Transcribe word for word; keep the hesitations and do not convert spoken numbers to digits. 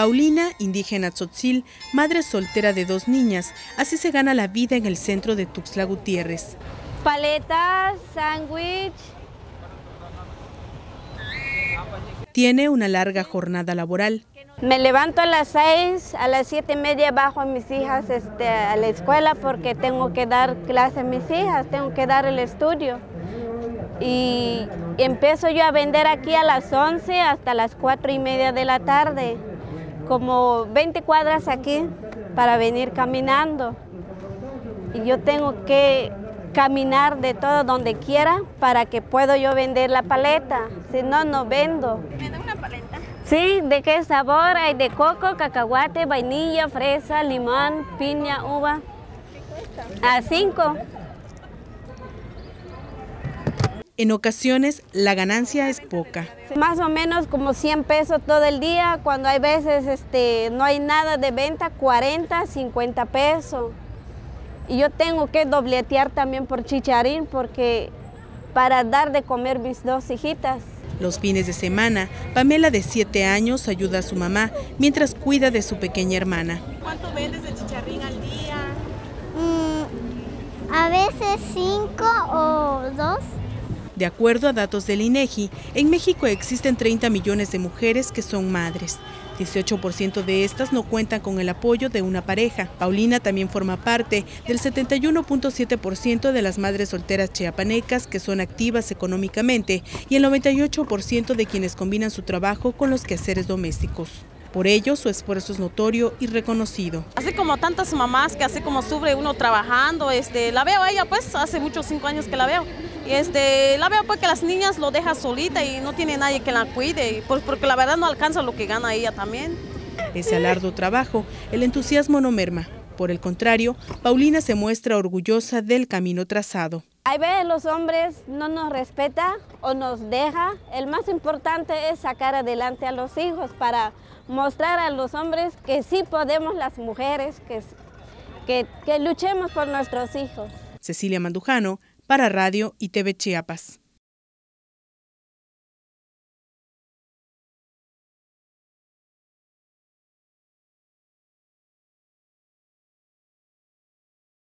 Paulina, indígena tzotzil, madre soltera de dos niñas, así se gana la vida en el centro de Tuxtla Gutiérrez. Paletas, sándwich. Tiene una larga jornada laboral. Me levanto a las seis, a las siete y media bajo a mis hijas este, a la escuela porque tengo que dar clase a mis hijas, tengo que dar el estudio. Y empiezo yo a vender aquí a las once hasta las cuatro y media de la tarde, como veinte cuadras aquí para venir caminando. Y yo tengo que caminar de todo donde quiera para que pueda yo vender la paleta, si no, no vendo. ¿Me da una paleta? Sí, ¿de qué sabor? Hay de coco, cacahuate, vainilla, fresa, limón, piña, uva. A cinco. En ocasiones la ganancia es poca. Más o menos como cien pesos todo el día, cuando hay veces este, no hay nada de venta, cuarenta, cincuenta pesos. Y yo tengo que dobletear también por chicharín porque para dar de comer mis dos hijitas. Los fines de semana, Pamela, de siete años, ayuda a su mamá mientras cuida de su pequeña hermana. ¿Cuánto vendes de chicharrín al día? Mm, a veces cinco o dos. De acuerdo a datos del INEGI, en México existen treinta millones de mujeres que son madres. dieciocho por ciento de estas no cuentan con el apoyo de una pareja. Paulina también forma parte del setenta y uno punto siete por ciento de las madres solteras chiapanecas que son activas económicamente y el noventa y ocho por ciento de quienes combinan su trabajo con los quehaceres domésticos. Por ello, su esfuerzo es notorio y reconocido. Así como tantas mamás que así como sufre uno trabajando, este, la veo a ella pues hace muchos cinco años que la veo. Y este, la veo porque las niñas lo dejan solita y no tiene nadie que la cuide, y por, porque la verdad no alcanza lo que gana ella también. Pese al arduo trabajo, el entusiasmo no merma. Por el contrario, Paulina se muestra orgullosa del camino trazado. A veces los hombres no nos respeta o nos deja. El más importante es sacar adelante a los hijos para mostrar a los hombres que sí podemos las mujeres, que, que, que luchemos por nuestros hijos. Cecilia Mandujano, para Radio y T V Chiapas.